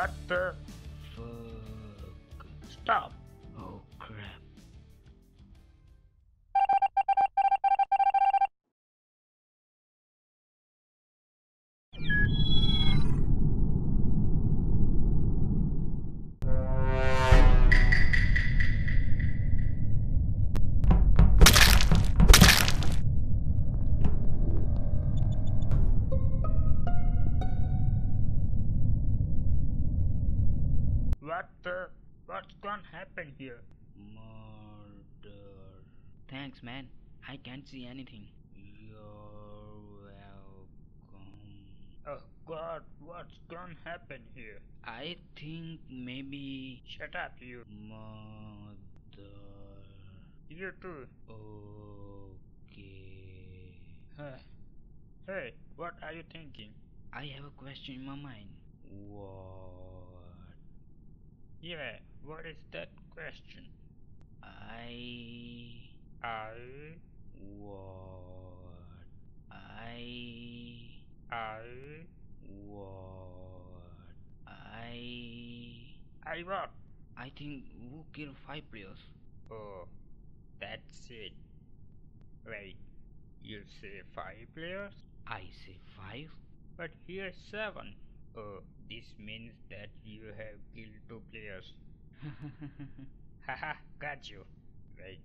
What the fuck? Stop. Oh, crap. What's gonna happen here? Murder. Thanks, man. I can't see anything. You're welcome. Oh God, what's gonna happen here? I think maybe... Shut up, you. Murder. You too. Okay. Hey, what are you thinking? I have a question in my mind. What? Yeah, what is that question? I what? I think who killed 5 players? Oh, that's it. Wait, you say 5 players? I say 5. But here's 7. Oh, this means that you have killed 2 players. Haha, got you. Wait,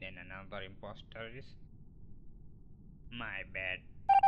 then another imposter is... My bad.